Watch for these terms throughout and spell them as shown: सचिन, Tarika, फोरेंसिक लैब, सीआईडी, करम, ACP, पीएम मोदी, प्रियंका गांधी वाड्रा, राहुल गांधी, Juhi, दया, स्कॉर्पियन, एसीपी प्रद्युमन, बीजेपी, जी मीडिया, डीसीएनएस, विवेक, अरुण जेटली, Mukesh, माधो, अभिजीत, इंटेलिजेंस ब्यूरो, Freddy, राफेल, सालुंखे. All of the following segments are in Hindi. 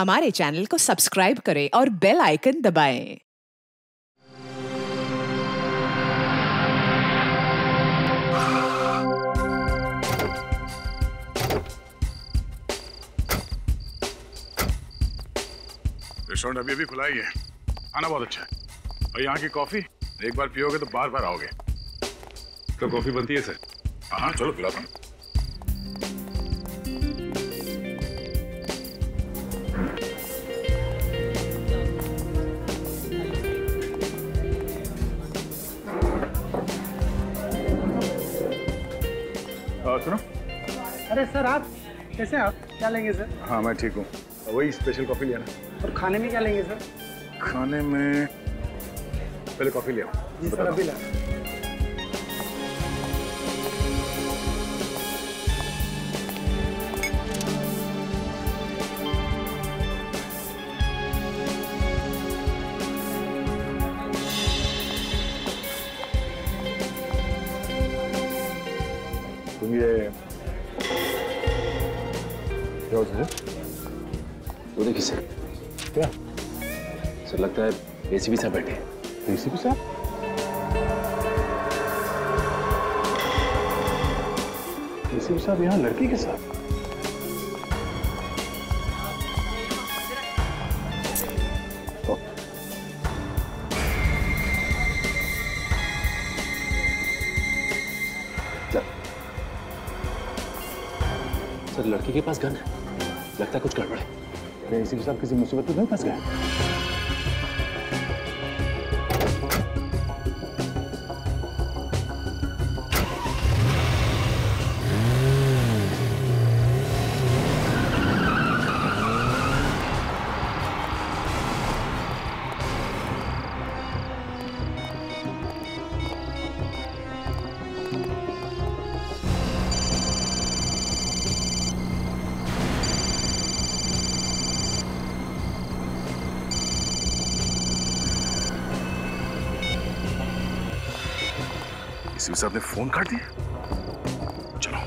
हमारे चैनल को सब्सक्राइब करें और बेल आइकन दबाएं। रेस्टोरेंट अभी अभी खुला ही है, खाना बहुत अच्छा है और यहाँ की कॉफी एक बार पियोगे तो बार बार आओगे। तो कॉफी बनती है सर? हाँ चलो पिलाता हूँ। सुनो, अरे सर आप कैसे हैं? आप क्या लेंगे सर? हाँ मैं ठीक हूँ, वही स्पेशल कॉफी लिया ना। और खाने में क्या लेंगे सर? खाने में पहले कॉफी ले आओ। जी सर अभी ला। तुम ये क्या हो तुझे? वो देखिए सर। क्या सर? लगता है एसीपी साहब बैठे हैं। एसीपी साहब? एसीपी साहब यहाँ लड़की के साथ? सर लड़की के पास गन है, लगता है कुछ गड़बड़ है। एसीपी साहब किसी मुसीबत में नहीं फंस गए? एसीपी साहब ने फोन काट दिया। चलो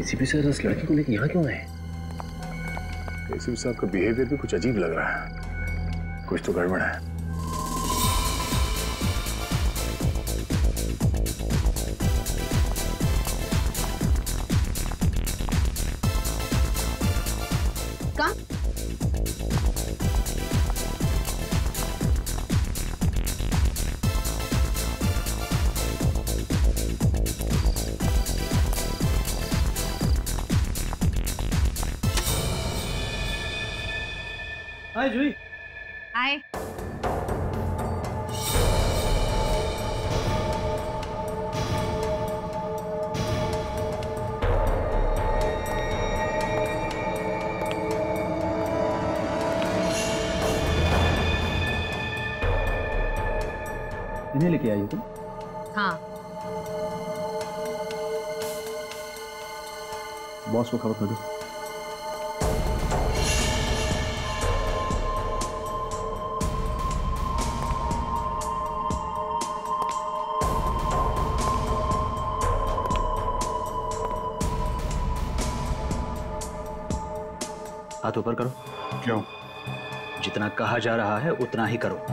एसीपी सर उस लड़की को लेकर यहाँ क्यों आए? एसीपी साहब का बिहेवियर भी कुछ अजीब लग रहा है, कुछ तो गड़बड़ है। हाय जुई। हाय। इन्हें लेके आई हो तुम? हाँ। बॉस को खबर कर दो। हाथ ऊपर करो। क्यों? जितना कहा जा रहा है उतना ही करो।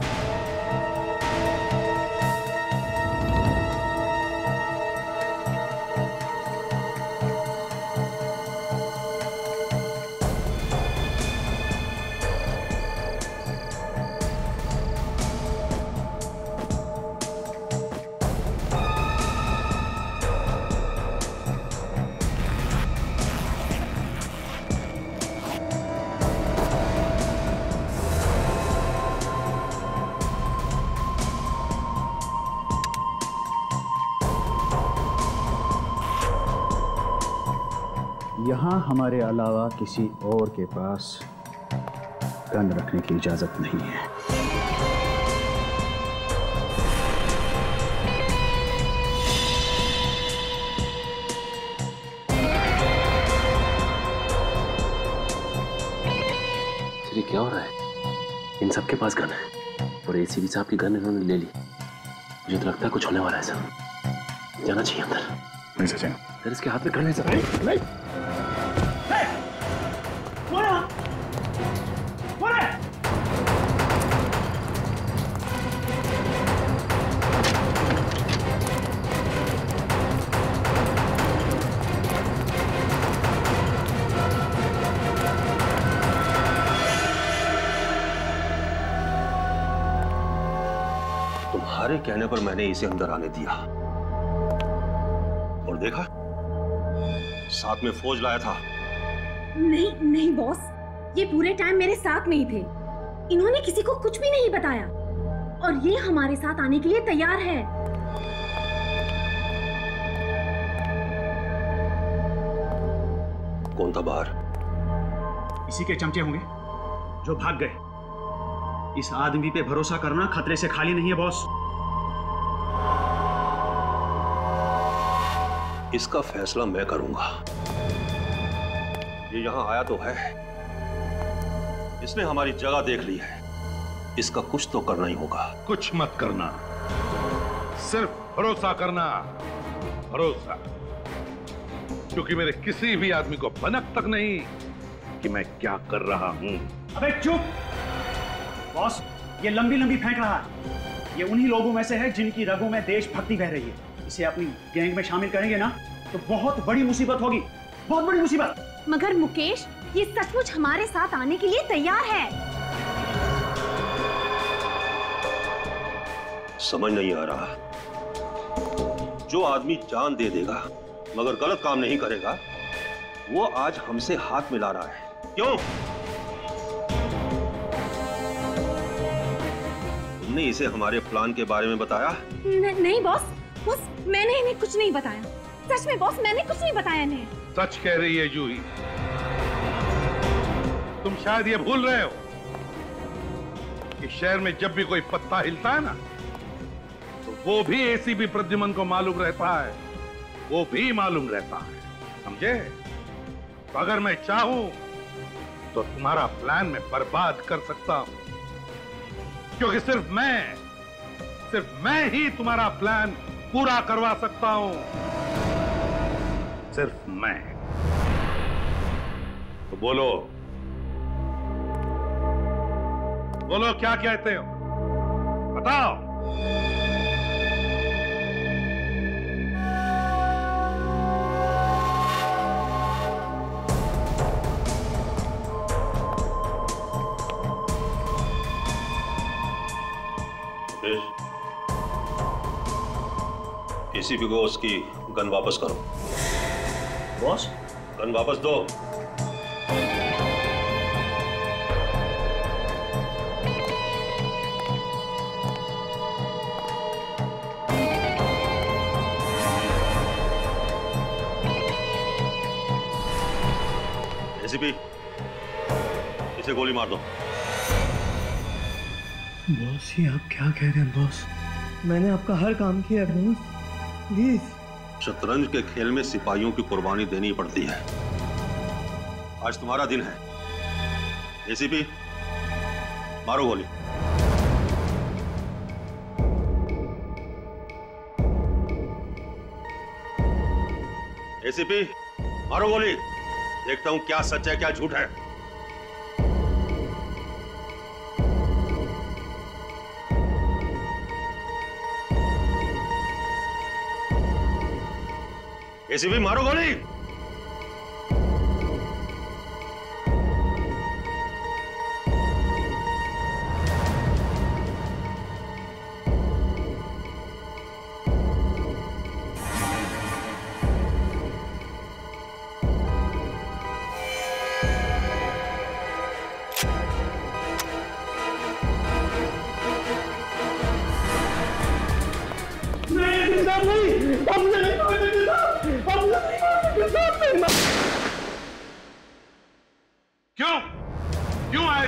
यहाँ हमारे अलावा किसी और के पास गन रखने की इजाज़त नहीं है। श्री क्या हो रहा है? इन सबके पास गन है और एसीपी साहब की गन इन्होंने ले ली। मुझे तो लगता है कुछ होने वाला है सर। जाना चाहिए अंदर। नहीं सचिन, सर इसके हाथ में गन है सर। नहीं तुम्हारे कहने पर मैंने इसे अंदर आने दिया और देखा साथ में फौज लाया था। नहीं नहीं बॉस, ये पूरे टाइम मेरे साथ में ही थे। इन्होंने किसी को कुछ भी नहीं बताया और ये हमारे साथ आने के लिए तैयार है। कौन था बाहर? इसी के चमचे होंगे जो भाग गए। इस आदमी पे भरोसा करना खतरे से खाली नहीं है बॉस। इसका फैसला मैं करूंगा। ये यहां आया तो है, इसने हमारी जगह देख ली है, इसका कुछ तो करना ही होगा। कुछ मत करना, सिर्फ भरोसा करना, भरोसा। क्योंकि मेरे किसी भी आदमी को भनक तक नहीं कि मैं क्या कर रहा हूं। अबे चुप बॉस, ये लंबी लंबी फेंक रहा है। ये उन्हीं लोगों में से है जिनकी रगों में देशभक्ति बह रही है। इसे अपनी गैंग में शामिल करेंगे ना तो बहुत बड़ी मुसीबत होगी, बहुत बड़ी मुसीबत। मगर मुकेश, ये सचमुच हमारे साथ आने के लिए तैयार है। समझ नहीं आ रहा। जो आदमी जान दे देगा मगर गलत काम नहीं करेगा, वो आज हमसे हाथ मिला रहा है। क्यों? तुमने इसे हमारे प्लान के बारे में बताया? नहीं बॉस, मैंने इन्हें कुछ नहीं बताया। सच में बॉस, मैंने कुछ नहीं बताया इन्हें। सच कह रही है जूही। तुम शायद ये भूल रहे हो कि शहर में जब भी कोई पत्ता हिलता है ना तो वो भी एसीपी प्रद्युमन को मालूम रहता है, वो भी मालूम रहता है, समझे? तो अगर मैं चाहूं तो तुम्हारा प्लान मैं बर्बाद कर सकता हूं, क्योंकि सिर्फ मैं ही तुम्हारा प्लान पूरा करवा सकता हूं, सिर्फ मैं। तो बोलो बोलो क्या कहते हो, बताओ। एसीपी को उसकी गन वापस करो। बॉस, गन वापस दो। एसीपी, इसे गोली मार दो। बॉस, ये आप क्या कह रहे हैं? बॉस, मैंने आपका हर काम किया है बॉस। शतरंज के खेल में सिपाहियों की कुर्बानी देनी पड़ती है। आज तुम्हारा दिन है। एसीपी, मारो गोली। एसीपी, मारो गोली। देखता हूं क्या सच है क्या झूठ है। एसीपी, मारो गोली। नहीं,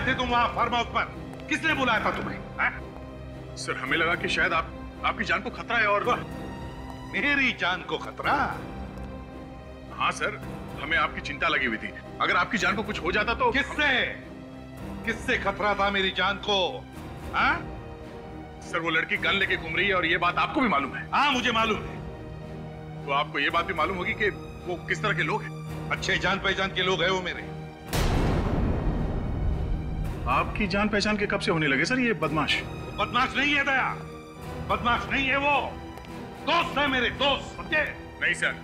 थे तुम वहाँ फार्म हाउस पर? किसने बुलाया था तुम्हें? सर हमें लगा कि शायद आपकी जान को खतरा है। और मेरी जान को खतरा? हाँ सर, हमें आपकी चिंता लगी हुई थी। अगर आपकी जान को कुछ हो जाता तो। किससे खतरा था मेरी जान को? हा? सर वो लड़की गन लेके घूम रही है और ये बात आपको भी मालूम है। हाँ मुझे मालूम है। तो आपको ये बात भी मालूम होगी कि वो किस तरह के लोग हैं। अच्छे जान पहचान के लोग हैं वो मेरे। आपकी जान पहचान के कब से होने लगे सर ये बदमाश? बदमाश नहीं है दया, बदमाश नहीं है, वो दोस्त है मेरे, दोस्त। नहीं सर,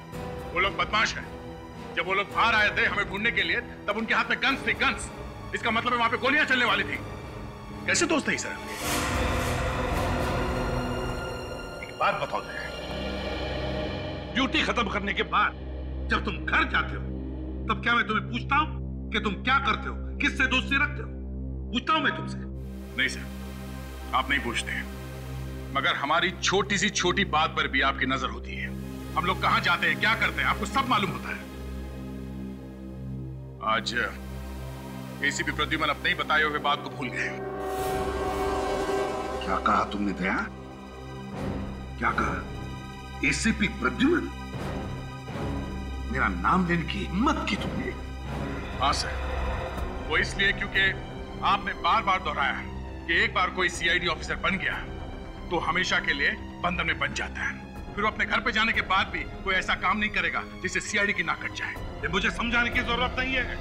वो लोग बदमाश हैं। जब वो लोग बाहर आए थे हमें ढूंढने के लिए तब उनके हाथ में गन्स थी। गन्स, इसका मतलब है वहां पे गोलियां चलने वाली थी। कैसे दोस्त है सर? एक बात बताओ दया, ड्यूटी खत्म करने के बाद जब तुम घर जाते हो तब क्या मैं तुम्हें पूछता हूँ कि तुम क्या करते हो, किससे दोस्ती रखते हो? पूछता हूँ मैं तुमसे? नहीं सर, आप नहीं पूछते हैं, मगर हमारी छोटी सी छोटी बात पर भी आपकी नजर होती है। हम लोग कहाँ जाते हैं, क्या करते हैं, आपको सब मालूम होता है। आज एसीपी प्रद्युमन अपने ही बताए हुए बात को भूल गए। क्या कहा तुमने दया? क्या कहा? एसीपी प्रद्युमन? मेरा नाम लेने की हिम्मत की तुमने? हाँ सर, वो इसलिए क्योंकि आपने बार बार दोहराया है कि एक बार कोई सीआईडी ऑफिसर बन गया तो हमेशा के लिए बंधन में बन जाता है, फिर वो अपने घर पे जाने के बाद भी कोई ऐसा काम नहीं करेगा जिससे सीआईडी की नाक कट जाए। ये मुझे समझाने की जरूरत नहीं है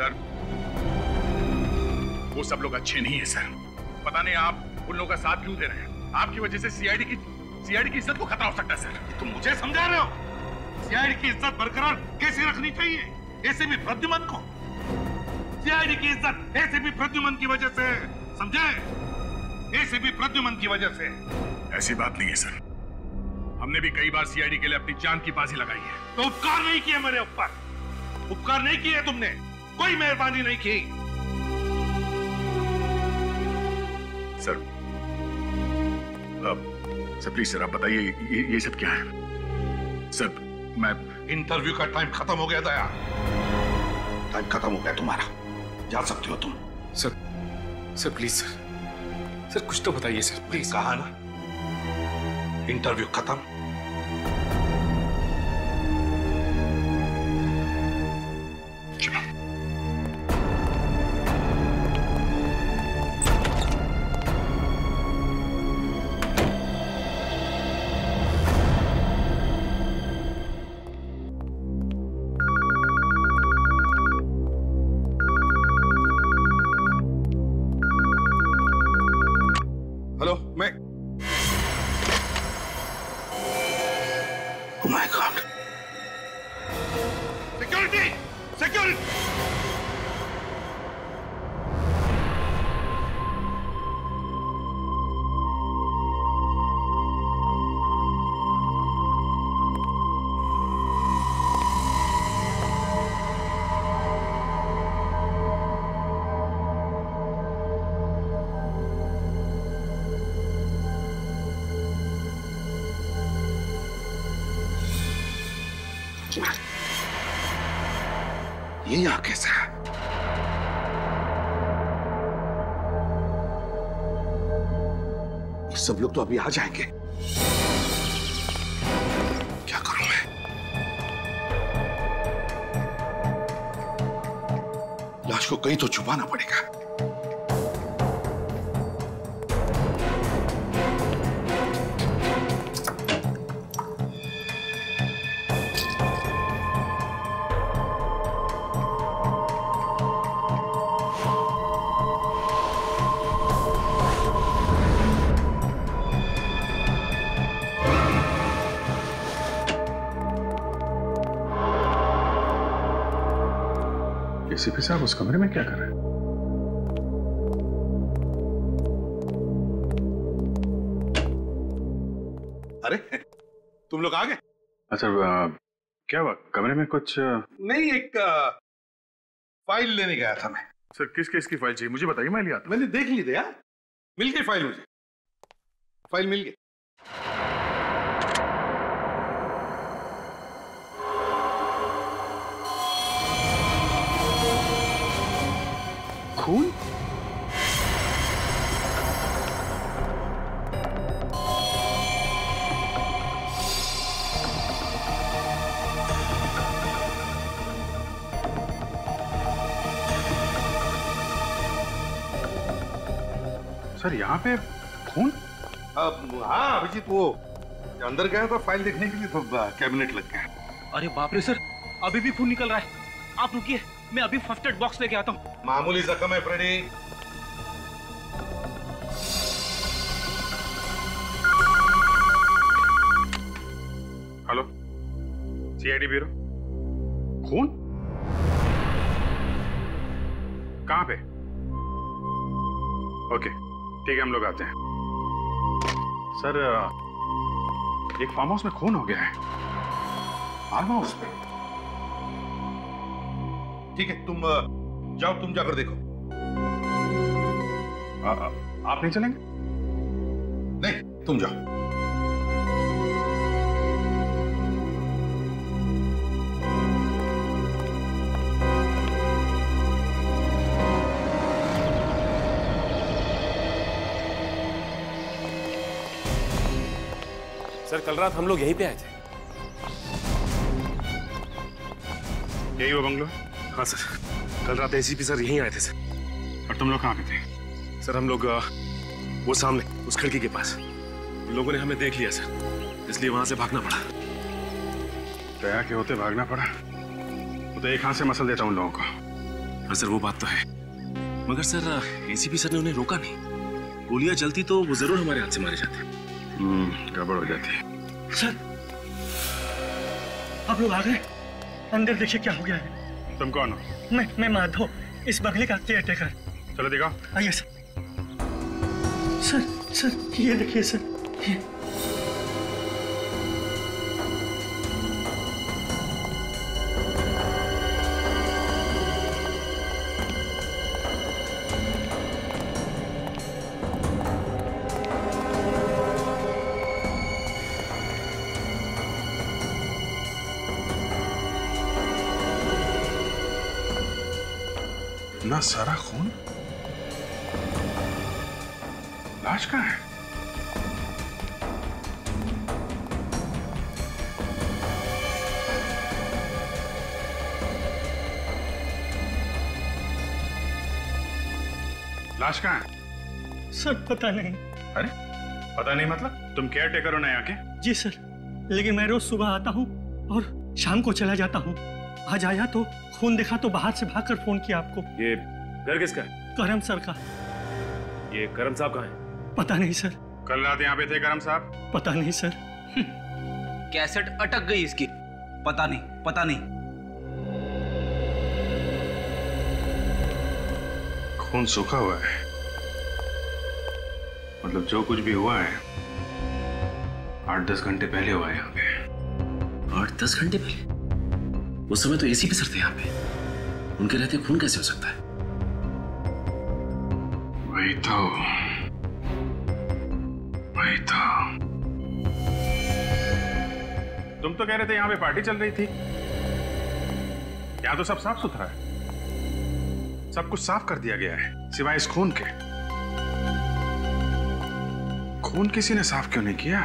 सर, वो सब लोग अच्छे नहीं है सर। पता नहीं आप उन लोगों का साथ क्यों दे रहे हैं। आपकी वजह से सीआईडी की इज्जत को खतरा हो सकता है सर। तुम मुझे समझा रहे हो सीआईडी की इज्जत बरकरार कैसे रखनी चाहिए? एसीपी प्रद्युमन को, सीआईडी की इज्जत एसीपी प्रद्युमन की वजह से, समझे? एसीपी प्रद्युमन की वजह से। ऐसी बात नहीं है सर, हमने भी कई बार सीआईडी के लिए अपनी जान की बाजी लगाई है। तो उपकार नहीं किए मेरे ऊपर, उपकार नहीं किए तुमने, कोई मेहरबानी नहीं की सर। सर प्लीज सर आप बताइए ये सब क्या है सर? मैं इंटरव्यू का टाइम खत्म हो गया दया, टाइम खत्म हो गया तुम्हारा, जा सकते हो तुम। सर प्लीज सर कुछ तो बताइए सर प्लीज। कहा ना इंटरव्यू खत्म। चलो ये यहाँ कैसा है? ये सब लोग तो अभी आ जाएंगे, क्या करूं मैं? लाश को कहीं तो छुपाना पड़ेगा। एसीपी साहब उस कमरे में क्या कर रहे हैं? अरे तुम लोग आ गए? अच्छा क्या हुआ कमरे में कुछ? नहीं एक फाइल लेने गया था मैं। सर किस केस की फाइल चाहिए मुझे बताइए, मैं ले आता हूं। मैंने देख ली थी यार, मिल गई फाइल, मुझे फाइल मिल गई। सर यहाँ पे फोन? हाँ अभिजीत, वो अंदर गया था फाइल देखने के लिए तो कैबिनेट लग गया। अरे बाप रे सर, अभी भी खून निकल रहा है। आप रुकिए, मैं अभी फर्स्ट एड बॉक्स लेके आता हूँ। मामूली जख्म है फ्रेडी। Hello, सीआईडी bureau. खून कहाँ पे? ओके ठीक है, हम लोग आते हैं। सर एक फार्म हाउस में खून हो गया है। फार्म हाउस पे? ठीक है, तुम जाओ, तुम जाकर देखो। आप नहीं चलेंगे? नहीं, तुम जाओ। सर कल रात हम लोग यहीं पे आए थे। यही वो बंगलो? हाँ सर, कल रात एसीपी सर यहीं आए थे सर। और तुम लोग कहाँ गए थे? सर हम लोग वो सामने उस खिड़की के पास, लोगों ने हमें देख लिया सर, इसलिए वहां से भागना पड़ा। दया के होते भागना पड़ा? वो तो एक हाथ से मसल देता उन लोगों को। हाँ सर वो बात तो है, मगर सर एसीपी सर ने उन्हें रोका नहीं। गोलियां चलती तो वो जरूर हमारे हाथ से मारे जाते। गड़बड़ हो जाती है। सर आप लोग आ गए? अंदर देखिए क्या हो गया है। तुम कौन हो? मैं माधो, इस बंगले का केयर टेकर। चलो देखा। आइए सर। सर सर ये देखिए सर, ये सारा खून लाश का है। लाश का है सर? पता नहीं। अरे पता नहीं मतलब? तुम केयर टेकर हो ना यहाँ के? जी सर, लेकिन मैं रोज सुबह आता हूँ और शाम को चला जाता हूँ। आज आया तो खून देखा तो बाहर से भागकर फोन किया आपको। ये घर किसका है? करम सर का। ये करम साहब कहाँ हैं? पता नहीं सर। कल रात यहाँ पे थे करम साहब? पता नहीं सर। कैसेट अटक गई इसकी। पता नहीं, पता नहीं। खून सूखा हुआ है, मतलब जो कुछ भी हुआ है 8-10 घंटे पहले हुआ है यहाँ पे। 8-10 घंटे पहले? उस समय तो एसीपी सर थे यहाँ पे, उनके रहते खून कैसे हो सकता है? वही तो। तुम तो कह रहे थे यहाँ पे पार्टी चल रही थी। यहाँ तो सब साफ सुथरा है, सब कुछ साफ कर दिया गया है सिवाय इस खून के। खून किसी ने साफ क्यों नहीं किया?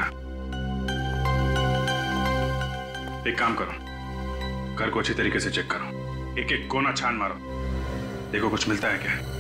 एक काम करो, घर को अच्छी तरीके से चेक करो, एक एक कोना छान मारो, देखो कुछ मिलता है क्या।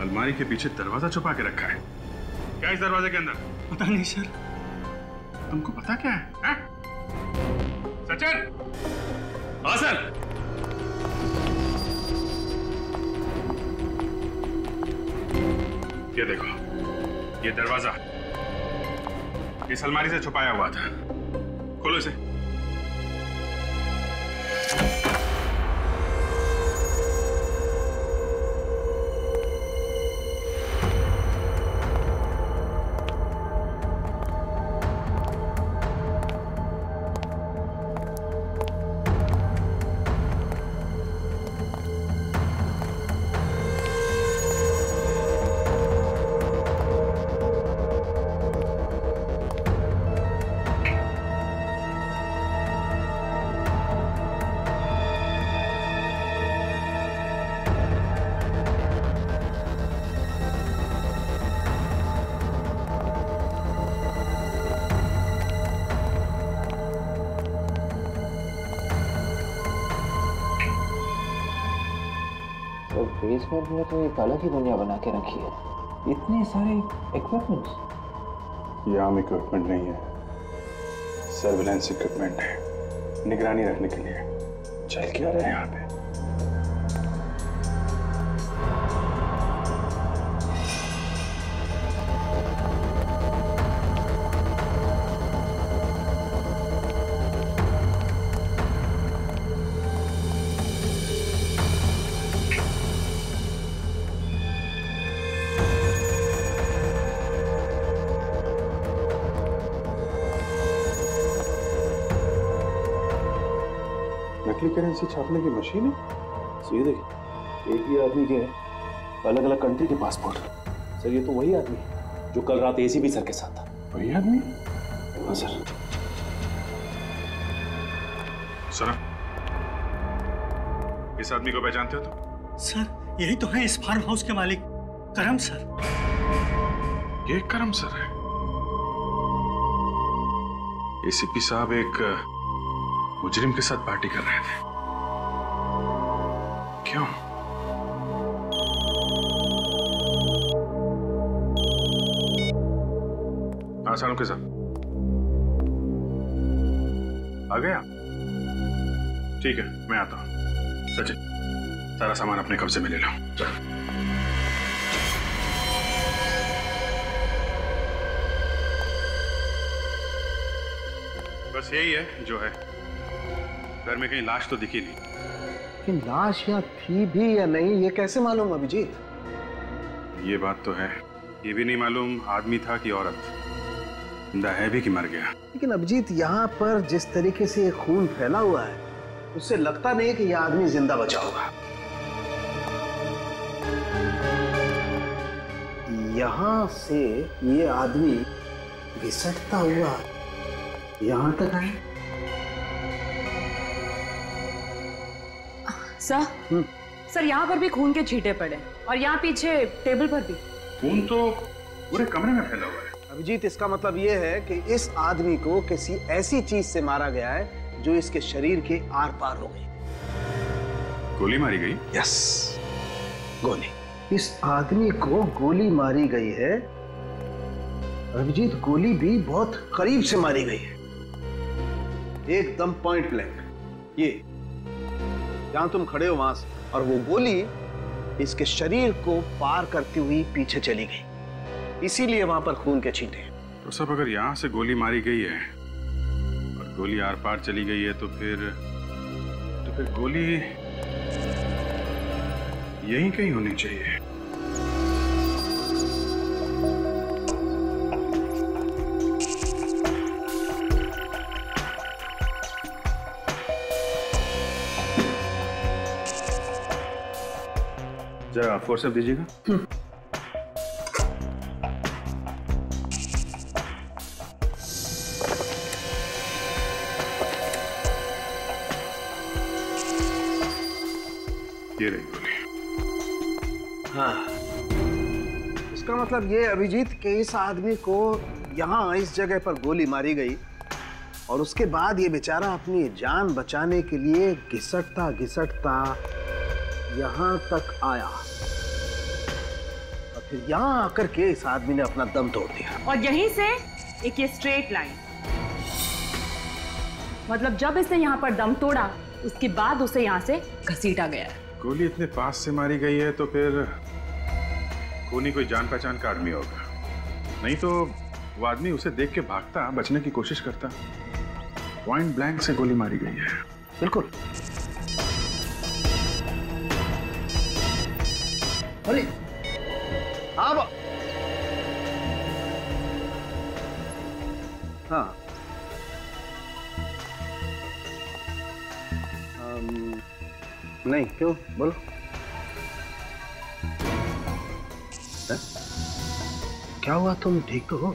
अलमारी के पीछे दरवाजा छुपा के रखा है क्या? इस दरवाजे के अंदर? पता नहीं सर। तुमको पता क्या है? हा? सचिन। हाँ सर। ये देखो, ये दरवाजा इस अलमारी से छुपाया हुआ था। खोलो इसे। और बेसमेंट में तो एक अलग ही दुनिया बना के रखी है। इतने सारे इक्विपमेंट्स। ये आम इक्विपमेंट नहीं है, सर्विलेंस इक्विपमेंट है, निगरानी रखने के लिए। चल क्या रहे हैं यहाँ पे? करेंसी छापने की मशीन है। सर ये देखिए, एक ही आदमी के अलग अलग कंट्री के पासपोर्ट। सर ये तो वही आदमी है जो कल रात एसीपी सर के साथ था। वही आदमी? हाँ सर। सर इस आदमी को पहचानते हो तो? सर यही तो है इस फार्म हाउस के मालिक करम सर। ये करम सर है। एसीपी साहब एक मुजरिम के साथ पार्टी कर रहे थे। क्यों? हाँ सालुंखे साहब आ गए आप? ठीक है मैं आता हूँ। सचिन सारा सामान अपने कब्जे में ले लो। बस यही है जो है। घर में कहीं लाश तो दिखी नहीं। लाश या थी भी या नहीं ये कैसे मालूम अभिजीत? ये बात तो है, ये भी नहीं मालूम आदमी था कि औरत, जिंदा है भी कि मर गया। लेकिन अभिजीत यहाँ पर जिस तरीके से ये खून फैला हुआ है उससे लगता नहीं कि यह आदमी जिंदा बचा होगा। यहाँ से ये आदमी घिसटता हुआ यहाँ तक आया। सर यहाँ पर भी खून के छींटे पड़े और यहाँ पीछे टेबल पर भी। खून तो पूरे कमरे में फैला हुआ है। अभिजीत इसका मतलब ये है कि इस आदमी को किसी ऐसी चीज से मारा गया है जो इसके शरीर के आर पार हो गई। गोली मारी गई? यस गोली। इस आदमी को गोली मारी गई है अभिजीत, गोली भी बहुत करीब से मारी गई है, एकदम पॉइंट ब्लैंक। ये जहां तुम खड़े हो वहां से, और वो गोली इसके शरीर को पार करती हुई पीछे चली गई, इसीलिए वहां पर खून के छींटे। तो सब अगर यहाँ से गोली मारी गई है और गोली आर पार चली गई है तो फिर गोली यहीं कहीं होनी चाहिए। जरा फोर्सेप दीजिएगा। ये रही गोली। हाँ इसका मतलब ये अभिजीत के इस आदमी को यहाँ इस जगह पर गोली मारी गई और उसके बाद ये बेचारा अपनी जान बचाने के लिए घिसटता घिसटता यहाँ तक आया और फिर यहाँ आकर के इस आदमी ने अपना दम तोड़ दिया। और यहीं से एक ये स्ट्रेट लाइन, मतलब जब इसने यहाँ पर दम तोड़ा उसके बाद उसे यहाँ से घसीटा गया। गोली इतने पास से मारी गई है तो फिर खूनी कोई जान पहचान का आदमी होगा, नहीं तो वो आदमी उसे देख के भागता, बचने की कोशिश करता। पॉइंट ब्लैंक से गोली मारी गई है। बिल्कुल। अरे अब हाँ नहीं क्यों बोलो है? क्या हुआ, तुम ठीक तो हो?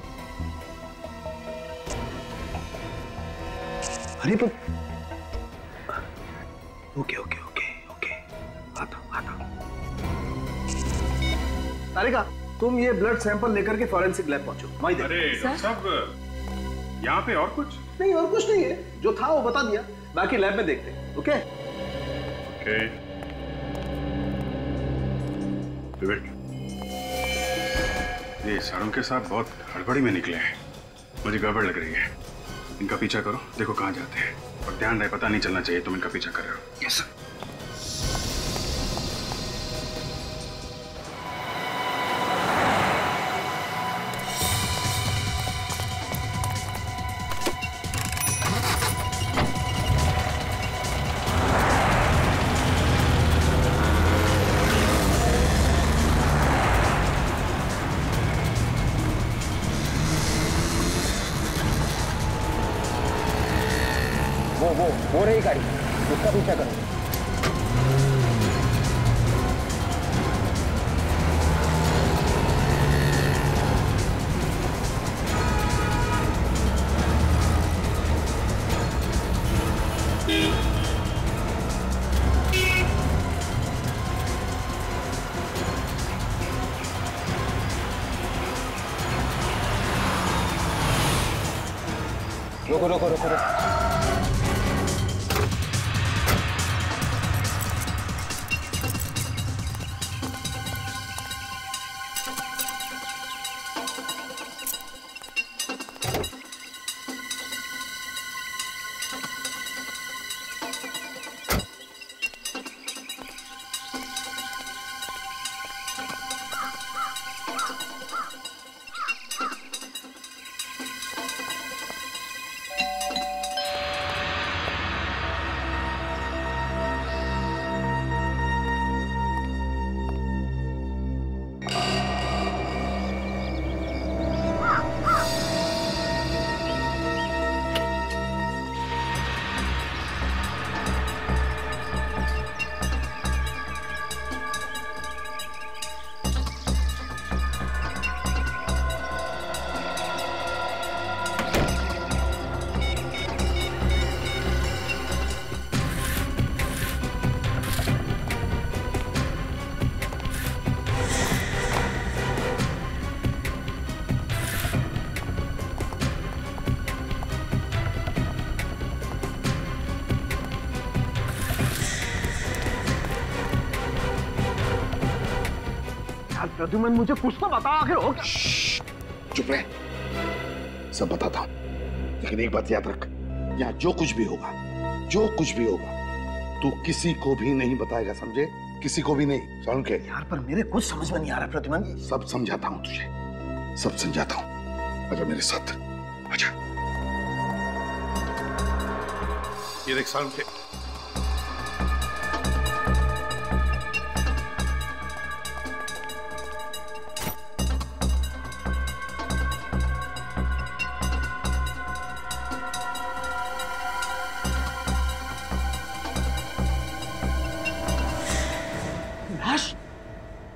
अरे पर ओके ओके ओके ओके आता हूँ। तारिका तुम ये ब्लड सैंपल लेकर के फोरेंसिक लैब पहुंचो। अरे डॉक्टर साहब यहाँ पे और कुछ नहीं? और कुछ नहीं है, जो था वो बता दिया, बाकी लैब में देखते हैं। Okay okay. विवेक, ये सालुंखे साहब बहुत हड़बड़ी में निकले हैं, मुझे गड़बड़ लग रही है। इनका पीछा करो, देखो कहाँ जाते हैं। और ध्यान रहे, पता नहीं चलना चाहिए तुम इनका पीछा कर रहे हो। Yes sir. वो रही गाड़ी, उसका पीछा करो। रोको रोको रोको रोको। प्रद्युमन, मुझे कुछ तो बता, आखिर हो क्या? चुप रह, सब बताता हूं, लेकिन एक बात याद रख, यहाँ जो कुछ भी होगा तू किसी को भी नहीं बताएगा, समझे? किसी को भी नहीं। सालुंखे यार, पर मेरे कुछ समझ में नहीं आ रहा। प्रद्युमन, सब समझाता हूँ तुझे, सब समझाता हूँ, आजा मेरे साथ, आजा। ये देख सालुंखे,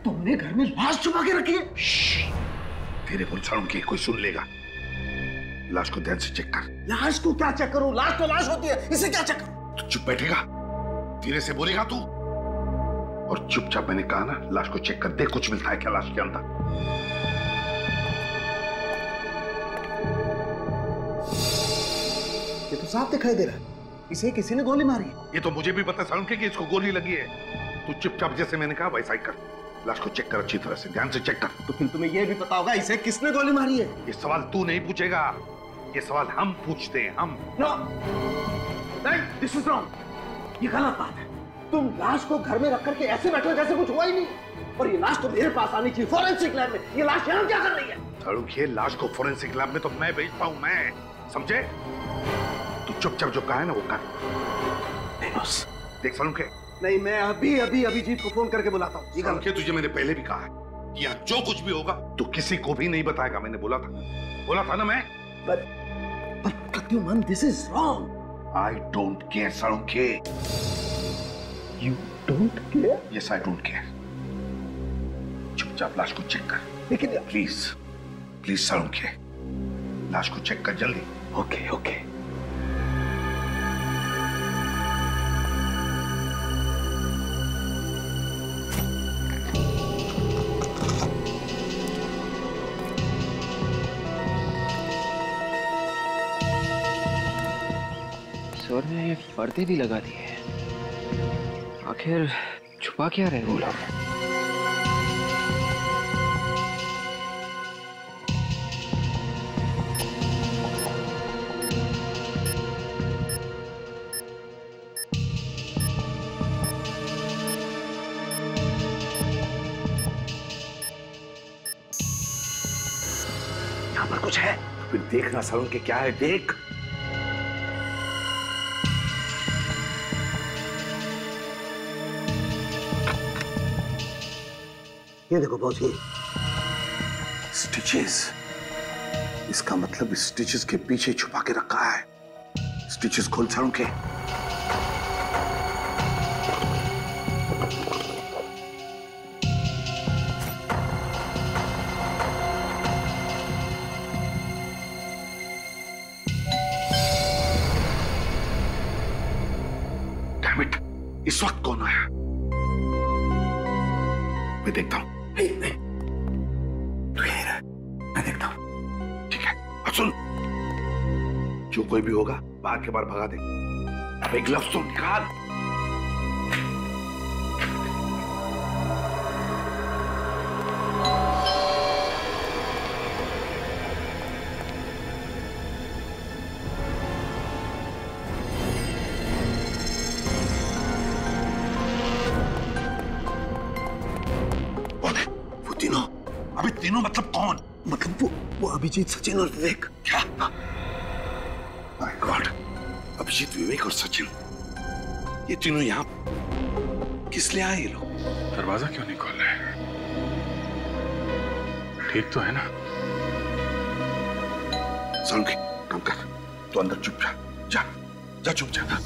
तुमने घर में लाश छुपा के रखी है? तेरे बोल सालुंखे, कोई सुन लेगा। लाश को ध्यान से चेक कर। लाश को क्या चेक करूं? लाश तो लाश होती है, इसे क्या चेक करूं? तू चुप बैठेगा, धीरे से बोलेगा तू, और चुपचाप, मैंने कहा ना, लाश को चेक कर, दे कुछ मिलता है क्या लाश के अंदर। ये तो साफ दिखाई दे रहा है, इसे किसी ने गोली मारी है। ये तो मुझे भी पता है सालुंखे कि इसको गोली लगी है। तू चुपचाप जैसे मैंने कहा वैसा ही कर, लाश को चेक कर, अच्छी तरह से, ध्यान से चेक कर। तो फिर तुम्हें यह भी पता होगा इसे किसने गोली मारी है? ये सवाल तू नहीं पूछेगा, ये सवाल हम पूछते हैं, हम। No! This is wrong. ये गलत बात है। तुम लाश को घर में रख करके ऐसे बैठे जैसे कुछ हुआ ही नहीं, और ये लाश तो मेरे पास आनी चाहिए, फोरेंसिक लैब में। ये लाश यहाँ क्या कर रही है? सालुंखे, लाश को फोरेंसिक लैब में तो मैं भेजता हूँ, मैं, समझे? तू चुपचाप जो कहा है ना वो कर। देख सालुंखे, नहीं, मैं अभी अभिजीत को फोन करके बुलाता हूँ। सालुंखे, तुझे मैंने पहले भी कहा है कि यहाँ जो कुछ भी होगा तू किसी को भी नहीं बताएगा, मैंने बोला था ना मैं। But Pradyuman, this is wrong. I don't care, सालुंखे. You don't care? Yes, I don't care. चुपचाप लाश को चेक कर। लेकिन प्लीज सालुंखे, लाश को चेक कर जल्दी। ओके। ने पर्दे भी लगा दिए हैं, आखिर छुपा क्या रहे वो लोग? और कुछ है फिर देखना सालुंखे क्या है। देख ये देखो बॉस, ये स्टिचेस, इसका मतलब स्टिचेस के पीछे छुपा के रखा है। स्टिचेस खोल सालुंखे। डैम इट, इस वक्त कौन आया? मैं देखता हूं। जो कोई भी होगा बाहर के बाहर भगा दे। अब एक लफ्ज तो निकाल। वो तीनों, अभी तीनों मतलब कौन? मतलब वो अभिजीत, सचिन और विवेक। क्या? माय गॉड, अभिजीत, विवेक और सचिन, ये तीनों यहाँ किस लिए आए? ये लोग दरवाजा क्यों नहीं खोल रहे? ठीक तो है ना? सालुंखे काम कर, तू अंदर चुप जा, जा, जा चुप जा।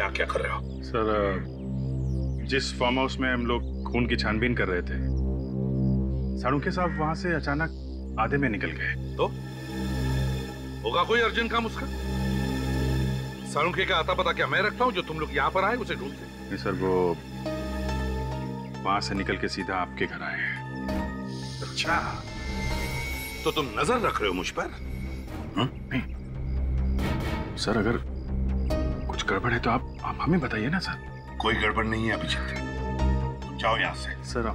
यहाँ क्या कर रहे हो? सर, जिस फार्म हाउस में हम लोग खून की छानबीन कर रहे थे, सालुंखे साहब वहां से अचानक आधे में निकल गए। तो होगा कोई अर्जेंट काम उसका? सालुंखे का आता पता क्या मैं रखता हूँ? जो तुम लोग यहाँ पर आए उसे ढूंढते? नहीं सर, वो वहां से निकल के सीधा आपके घर आए। अच्छा, तो तुम नजर रख रहे हो मुझ पर? नहीं सर, अगर गड़बड़ है तो आप हमें बताइए ना सर। कोई गड़बड़ नहीं है अभिजीत, जाओ यहाँ से। सर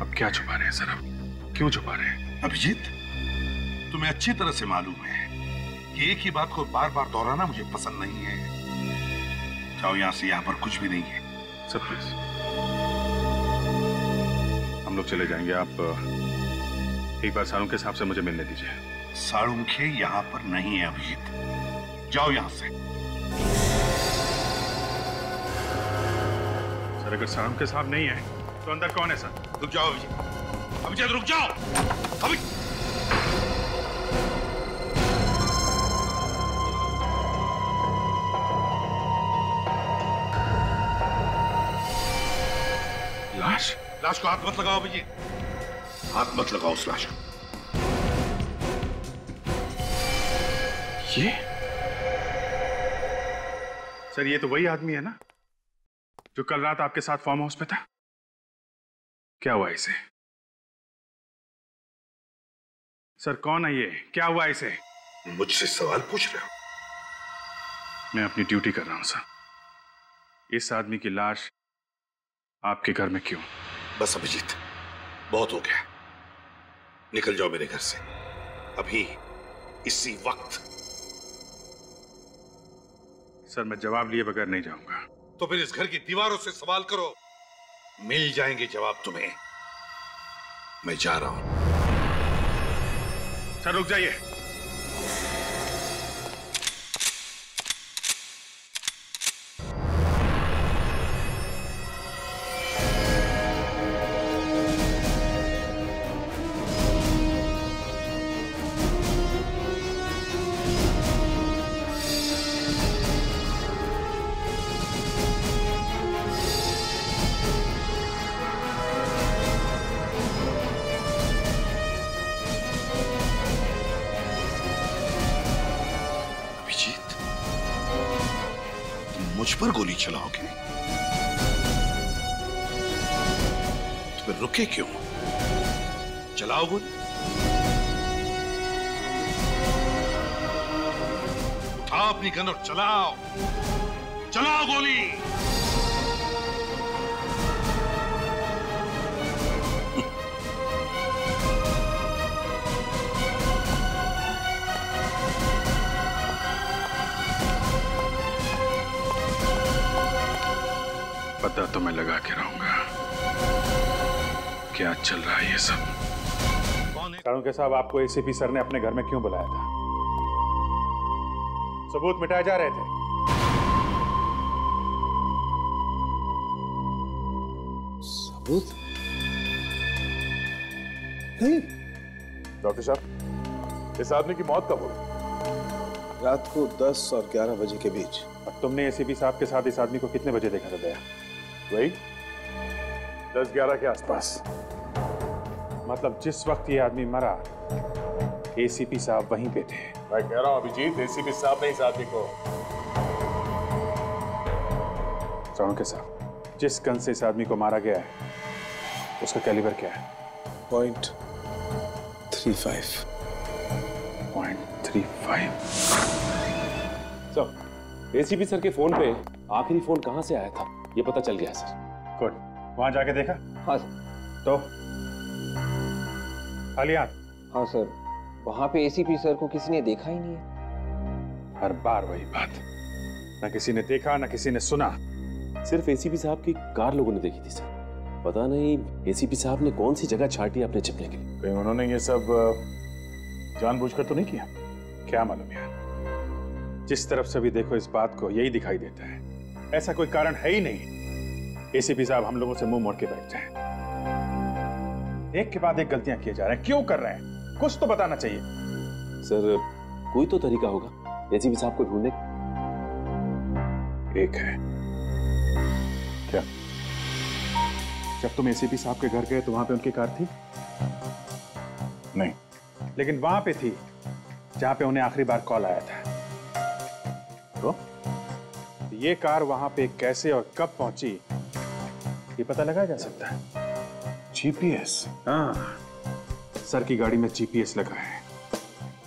अब क्या छुपा रहे हैं? सर अब क्यों छुपा रहे हैं? अभिजीत, तुम्हें अच्छी तरह से मालूम है कि एक ही बात को बार बार दोहराना मुझे पसंद नहीं है। जाओ यहाँ से, यहाँ पर कुछ भी नहीं है। सर प्लीज, हम लोग चले जाएंगे। आप एक बार सालुंखे साहब से मुझे मिलने दीजिए। सालुंखे यहाँ पर नहीं है अभिजीत, जाओ यहां से। सर अगर सालुंखे साहब नहीं है तो अंदर कौन है? सर रुक जाओ अभिजीत, अभिजीत रुक जाओ। अभी लाश, लाश को हाथ मत लगाओ अभिजीत, हाथ मत लगाओ उस लाश को। ये सर, ये तो वही आदमी है ना जो कल रात आपके साथ फार्म हाउस में था? क्या हुआ इसे? सर कौन है ये? क्या हुआ इसे? मुझसे सवाल पूछ रहे हो? मैं अपनी ड्यूटी कर रहा हूं सर। इस आदमी की लाश आपके घर में क्यों? बस अभिजीत, बहुत हो गया, निकल जाओ मेरे घर से अभी, इसी वक्त। सर मैं जवाब लिए बगैर नहीं जाऊंगा। तो फिर इस घर की दीवारों से सवाल करो, मिल जाएंगे जवाब तुम्हें। मैं जा रहा हूं। सर रुक जाइए। पर गोली चलाओगे तो फिर रुके क्यों? चलाओ गोली, उठाओ अपनी गन और चलाओ, चलाओ गोली। तो मैं लगा के रहूंगा। क्या चल रहा है ये सब? सालुंखे साहब, आपको एसीपी सर ने अपने घर में क्यों बुलाया था? सबूत मिटाए जा रहे थे। सबूत? नहीं। डॉक्टर साहब, इस आदमी की मौत कब हुई? रात को 10 और 11 बजे के बीच। और तुमने एसीपी साहब के साथ इस आदमी को कितने बजे देखा था दया? वही 10-11 के आसपास। मतलब जिस वक्त ये आदमी मरा, एसीपी साहब वहीं पे थे। मैं कह रहा हूँ अभिजीत, एसीपी साहब ने इस आदमी को। सालुंखे साहब, जिस गन से इस आदमी को मारा गया है, उसका कैलिबर क्या है? .35। .35। सर, एसीपी सर के फोन पे आखिरी फोन कहाँ से आया था ये पता चल गया सर। गुड। वहां जाके देखा? हाँ सर। तो हालिया? हाँ सर, वहां पे एसीपी सर को किसी ने देखा ही नहीं है। हर बार वही बात, ना किसी ने देखा ना किसी ने सुना। सिर्फ एसीपी साहब की कार लोगों ने देखी थी सर। पता नहीं एसीपी साहब ने कौन सी जगह छाटी अपने छिपने के लिए। कहीं उन्होंने ये सब जानबूझकर तो नहीं किया? क्या मालूम यार, जिस तरफ से भी देखो इस बात को यही दिखाई देता है। ऐसा कोई कारण है ही नहीं एसीपी साहब हम लोगों से मुंह मोड़ के बैठ जाए। एक के बाद एक गलतियां किए जा रहे हैं। क्यों कर रहे हैं? कुछ तो बताना चाहिए सर। कोई तो तरीका होगा एसीपी साहब को ढूंढने का। एक है। क्या? जब तुम एसीपी साहब के घर गए तो वहां पे उनकी कार थी? नहीं। लेकिन वहां पे थी जहां पे उन्हें आखिरी बार कॉल आया था। तो ये कार वहां पे कैसे और कब पहुंची ये पता लगाया जा सकता है। जीपीएस? हाँ, सर की गाड़ी में जीपीएस लगा है।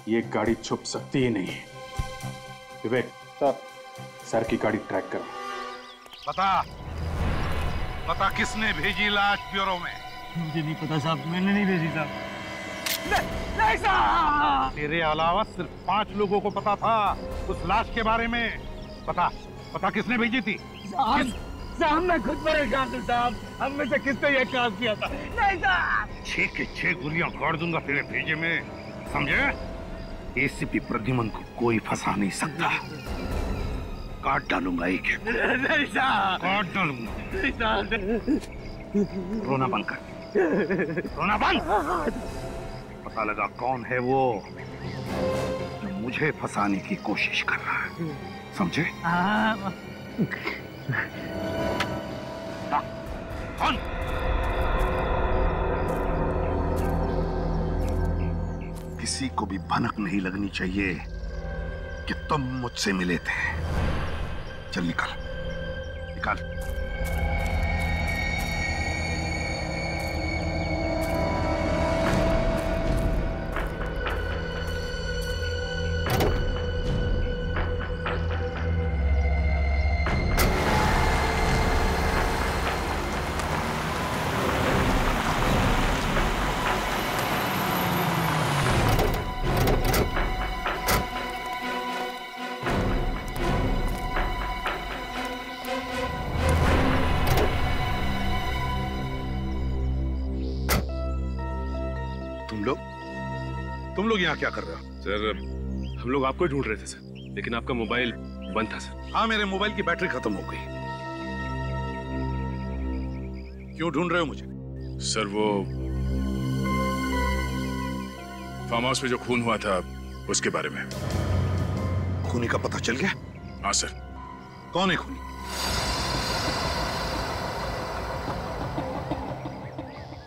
ये गाड़ी छुप सकती ही नहीं। विवेक सर, सर की गाड़ी ट्रैक करो। पता किसने भेजी लाश ब्यूरो में? मुझे नहीं पता साहब, मैंने नहीं भेजी साहब। नहीं साहब, तेरे अलावा सिर्फ 5 लोगों को पता था उस लाश के बारे में। पता किसने भेजी थी? साहब मैं खुद परेशान हूँ साहब, हम में से किसने ये काम किया था? नहीं साहब, 6 के 6 गोलियां गाड़ दूंगा तेरे भेजे में, समझे? एसीपी प्रद्युमन को कोई फंसा नहीं सकता। काट डालूंगा। एक नहीं साहब, काट डालूंगा। नहीं साहब, रोना बंद कर, रोना बंद। पता लगा कौन है वो जो मुझे फंसाने की कोशिश कर रहा है, समझे? कौन? किसी को भी भनक नहीं लगनी चाहिए कि तुम मुझसे मिले थे। चल निकाल। तुम लोग यहाँ क्या कर रहे हो? सर, हम लोग आपको ढूंढ रहे थे सर, लेकिन आपका मोबाइल बंद था सर। हाँ, मेरे मोबाइल की बैटरी खत्म हो गई। क्यों ढूंढ रहे हो मुझे? सर, वो फार्म हाउस में जो खून हुआ था उसके बारे में। खूनी का पता चल गया? हाँ सर। कौन है खूनी?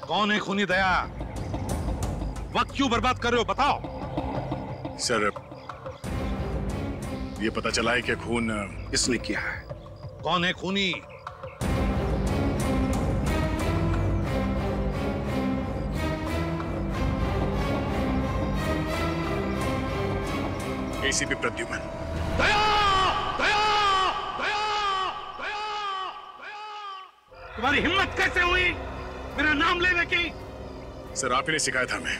कौन है खूनी दया? वक्त क्यों बर्बाद कर रहे हो, बताओ। सर, ये पता चला है कि खून किसने किया है। कौन है खूनी? एसीपी प्रद्युमन। दया! दया! दया! दया! दया! तुम्हारी हिम्मत कैसे हुई मेरा नाम लेने की? सर, आप ही ने सिखाया था हमें,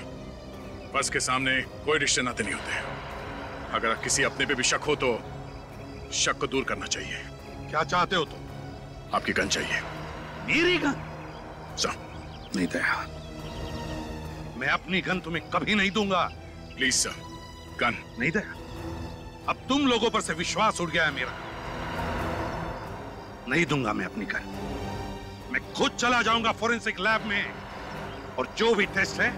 बस के सामने कोई रिश्ते नाते नहीं होते। अगर आप किसी अपने पे भी शक हो तो शक को दूर करना चाहिए। क्या चाहते हो तुम? आपकी गन चाहिए। मेरी गन? सर नहीं दया, मैं अपनी गन तुम्हें कभी नहीं दूंगा। प्लीज सर, गन नहीं दया। अब तुम लोगों पर से विश्वास उठ गया है मेरा। नहीं दूंगा मैं अपनी गन। मैं खुद चला जाऊंगा फोरेंसिक लैब में और जो भी टेस्ट है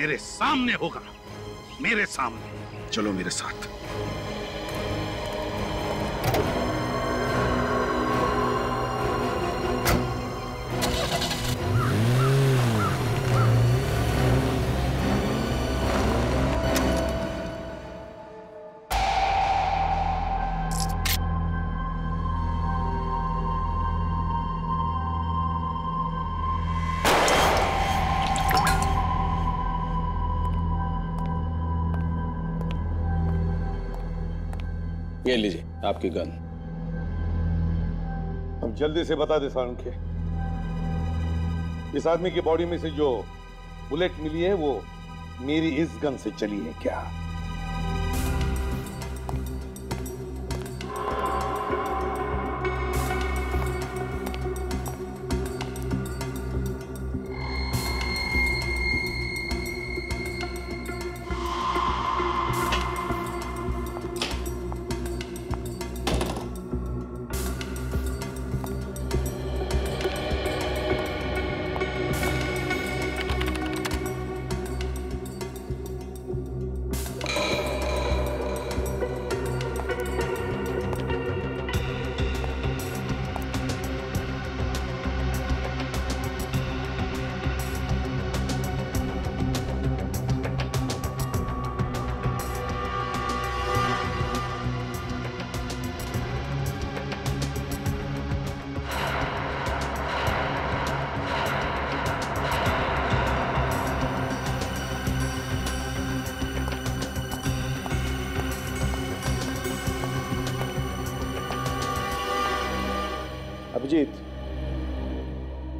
मेरे सामने होगा, मेरे सामने। चलो मेरे साथ। ये लीजिए आपकी गन। अब जल्दी से बता दे सालुंखे, इस आदमी की बॉडी में से जो बुलेट मिली है वो मेरी इस गन से चली है क्या?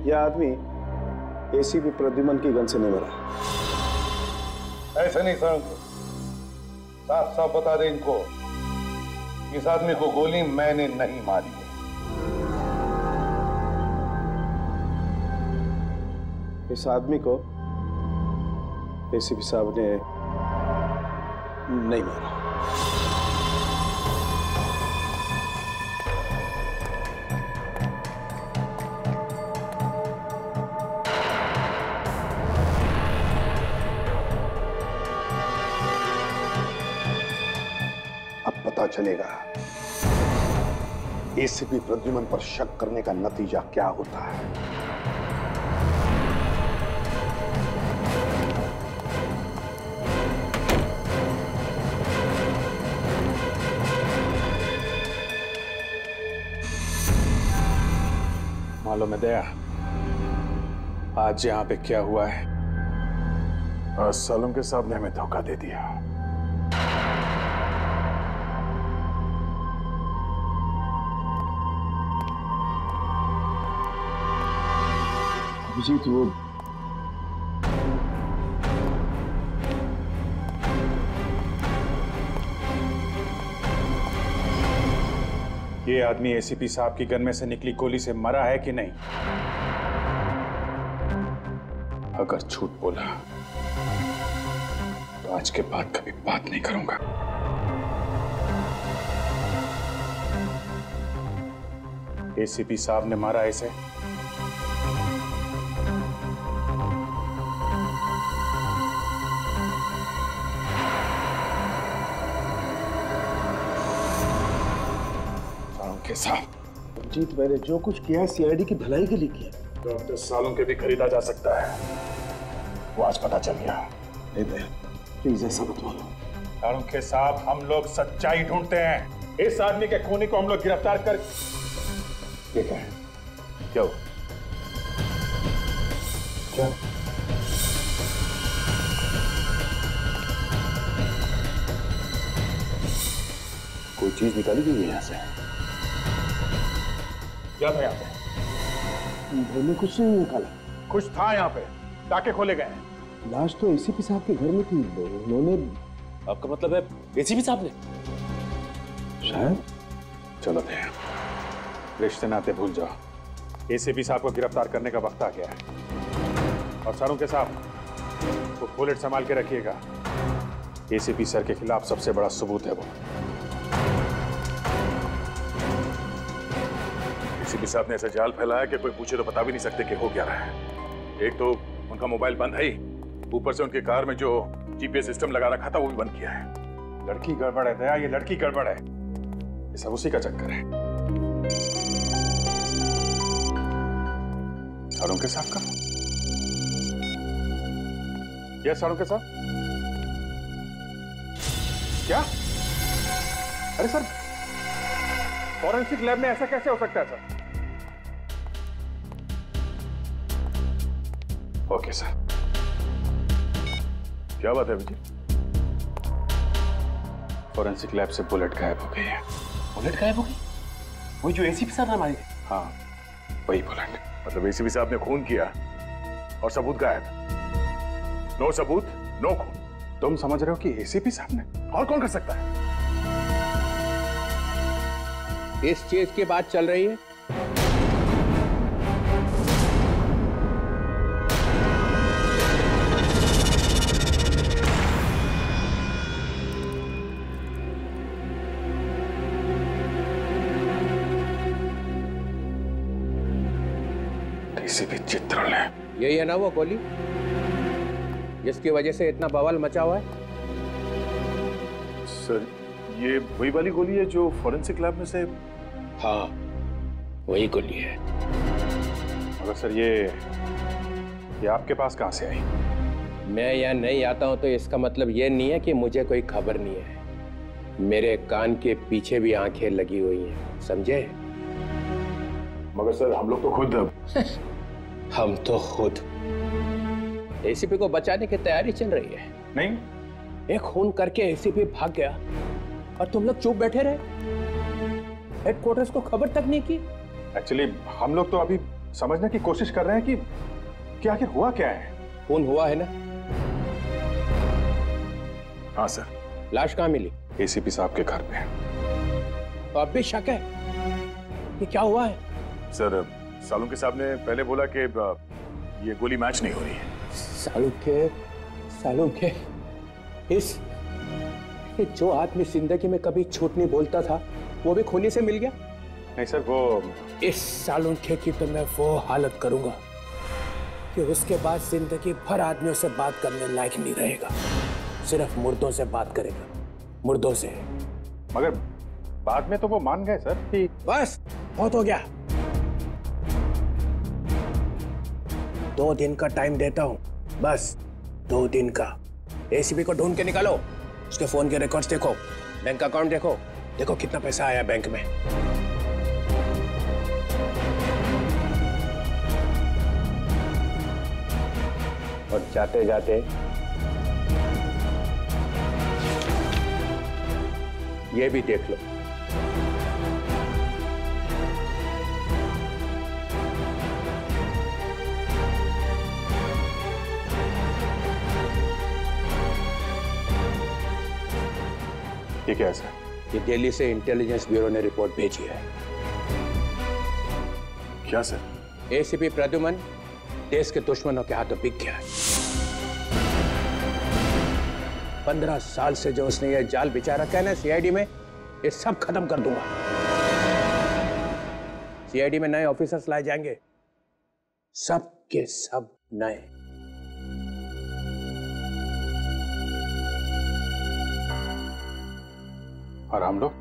यह आदमी एसीपी प्रद्युमन की गन से नहीं मरा है। ऐसा नहीं सर, साफ साफ बता दे इनको, इस आदमी को गोली मैंने नहीं मारी है। इस आदमी को एसीपी साहब ने नहीं मारा। चलेगा एसीपी प्रद्युमन पर शक करने का नतीजा क्या होता है। मालूम है दया, आज यहां पे क्या हुआ है? सालुंखे साहब ने हमें धोखा दे दिया। अभिजीत वो ये आदमी एसीपी साहब की गन में से निकली गोली से मरा है कि नहीं? अगर झूठ बोला तो आज के बाद कभी बात नहीं करूंगा। एसीपी साहब ने मारा इसे। जीत मैंने जो कुछ किया सीआईडी की भलाई के लिए किया। डॉक्टर सालुंखे भी खरीदा जा सकता है, वो आज पता चल गया। प्लीज ऐसा मत बोलो। सालुंखे साहब, हम लोग सच्चाई ढूंढते हैं। इस आदमी के खूनी को हम लोग गिरफ्तार कर ठीक है। क्यों क्या कोई चीज निकाली गई है यहाँ से? था यहाँ पे घर में कुछ नहीं निकाला। कुछ था यहाँ पे, डाके खोले गए हैं। लाश तो एसीपी साहब के घर में थी, उन्होंने। आपका मतलब है एसीपी साहब ने? शायद। चलो रिश्ते नाते भूल जाओ। एसीपी साहब को गिरफ्तार करने का वक्त आ गया है। और सारों के साथ वो बुलेट संभाल के रखिएगा। एसीपी सर के खिलाफ सबसे बड़ा सबूत है वो। एसीपी साहब ने ऐसा जाल फैलाया कि कोई पूछे तो बता भी नहीं सकते कि हो क्या रहा है। एक तो उनका मोबाइल बंद है, ऊपर से उनकी कार में जो जीपीएस सिस्टम लगा रखा था वो भी बंद किया है। लड़की गड़बड़ है दया, ये लड़की गड़बड़ है। ये सब उसी का चक्कर है। सालुंखे साहब का? यस सालुंखे साहब? क्या? अरे सर, फोरेंसिक लैब में ऐसा कैसे हो सकता है सर? Okay sir. क्या बात है अभिजीत? फोरेंसिक लैब से बुलेट गायब हो गई है। बुलेट गायब हो गई? वही जो एसीपी साहब हमारी है? हाँ, वही बुलेट। मतलब एसीपी साहब ने खून किया और सबूत गायब। नो सबूत नो खून। तुम समझ रहे हो कि एसीपी साहब ने? और कौन कर सकता है? इस चीज की बात चल रही है। यही है ना वो गोली जिसकी वजह से इतना बवाल मचा हुआ है? सर, ये वही वाली गोली है जो फोरेंसिक लैब में से? हाँ, वही गोली है। मगर सर ये आपके पास कहाँ से आई? मैं यहाँ नहीं आता हूँ तो इसका मतलब ये नहीं है कि मुझे कोई खबर नहीं है। मेरे कान के पीछे भी आंखें लगी हुई हैं, समझे? मगर सर हम लोग तो खुद एसीपी को बचाने की तैयारी चल रही है। नहीं, एक खून करके एसीपी भाग गया और तुम लोग चुप बैठे रहे, हेडक्वार्टर्स को खबर तक नहीं की। एक्चुअली हम लोग तो अभी समझने की कोशिश कर रहे हैं कि आखिर हुआ क्या है। खून हुआ है ना? हाँ सर। लाश कहाँ मिली? एसीपी साहब के घर पे। तो अब भी शक है कि क्या हुआ है? सर, सालुंखे साहब ने पहले बोला कि ये गोली मैच नहीं हो रही है। सालुंखे, इस जो आदमी जिंदगी में कभी झूठ नहीं बोलता था वो भी खूनी से मिल गया? नहीं सर, वो इस सालुंखे की तो मैं वो हालत करूंगा कि उसके बाद जिंदगी भर आदमियों से बात करने लायक नहीं रहेगा। सिर्फ मुर्दों से बात करेगा, मुर्दों से। मगर बाद में तो वो मान गए सर कि बस बहुत हो गया। 2 दिन का टाइम देता हूं, बस 2 दिन का। एसीपी को ढूंढ के निकालो, उसके फोन के रिकॉर्ड्स देखो, बैंक अकाउंट देखो, देखो कितना पैसा आया बैंक में। और जाते जाते ये भी देख लो, ये क्या है सर? ये दिल्ली से इंटेलिजेंस ब्यूरो ने रिपोर्ट भेजी है। क्या सर? एसीपी प्रद्युमन देश के दुश्मनों के हाथों बिक गया। 15 साल से जो उसने ये जाल बिछा रखा है ना सीआईडी में, ये सब खत्म कर दूंगा। सीआईडी में नए ऑफिसर्स लाए जाएंगे, सब के सब नए। और हम लोग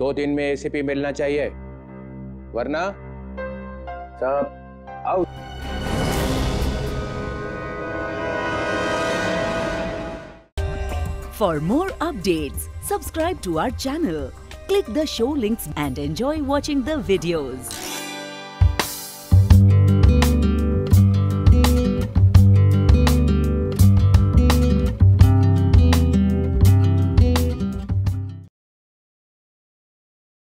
2 दिन में एसीपी मिलना चाहिए, वरना सब out. For more updates, subscribe to our channel, click the show links and enjoy watching the videos.